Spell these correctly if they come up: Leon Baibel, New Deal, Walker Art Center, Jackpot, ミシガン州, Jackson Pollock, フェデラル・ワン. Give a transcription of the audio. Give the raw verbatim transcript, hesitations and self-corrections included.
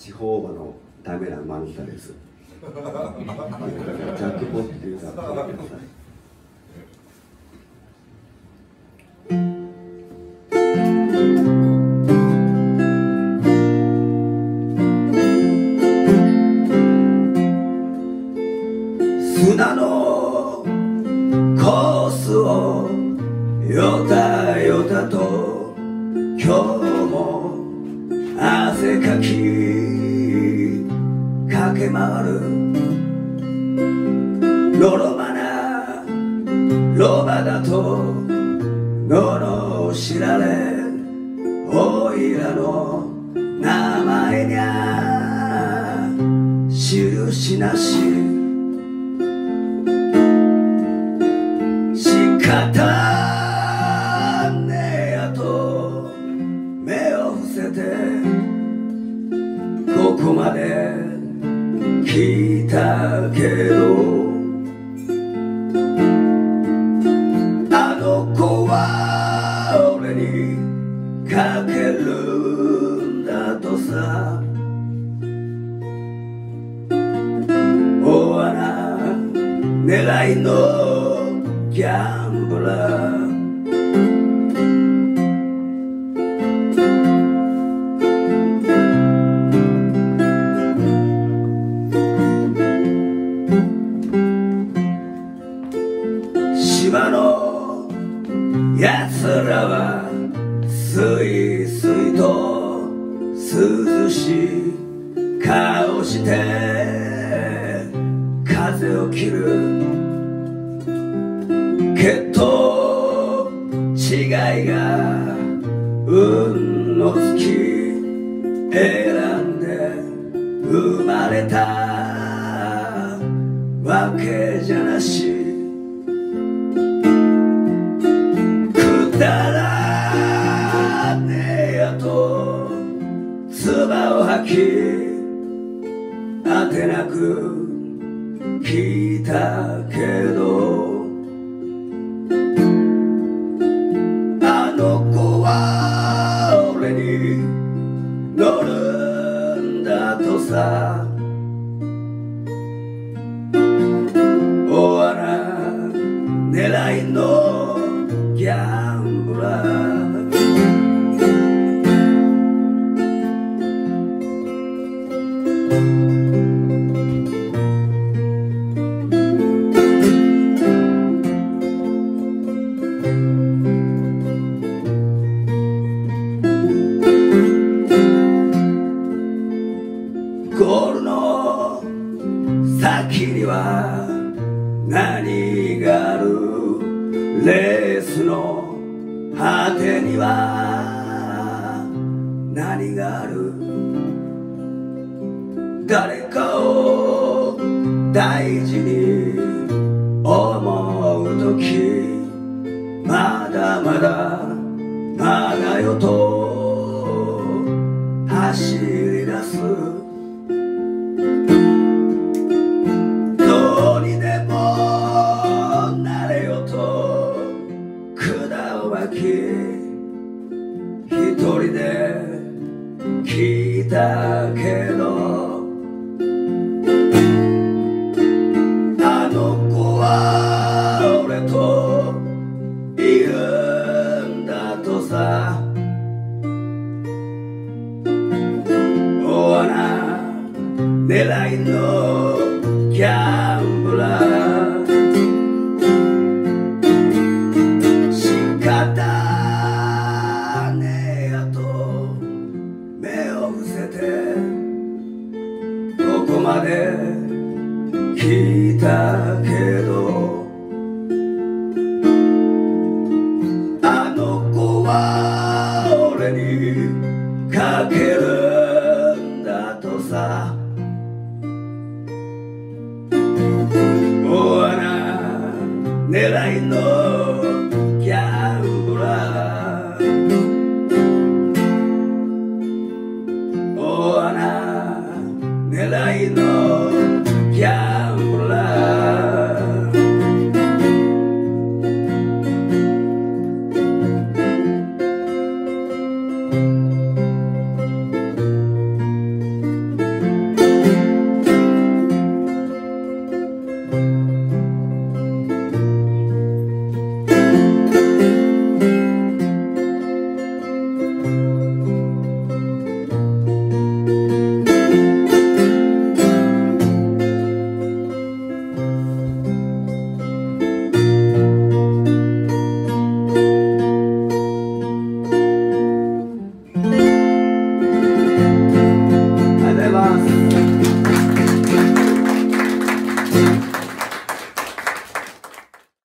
地方馬のダメなマンタです。ジャックポットというか覚えてください。 砂のコースをよたよたと今日も汗かき駆け回るのろまなロバだとののしられおいらの名前にゃ印なし 勝たねやと目を伏せてここまで来たけどあの子は俺にかけるんだとさおわな狙いのギャン 島のやつらはすいすいと涼しい顔して風を切る 血統違いが運の月選んで生まれたわけじゃなしくだらねえやと唾を吐きあてなく聞いたけど 乗るんだとさおわら狙いのギャンブラーゴールの先には何があるレースの果てには何がある誰かを大事に思う時まだまだまだよと走り出す 一人で来たけどあの子は俺といるんだとさおわな狙いのギャンブラー仕方 まで聞いたけどあの子は俺にかけるんだとさおわな狙いのギャンブラーおわな I know.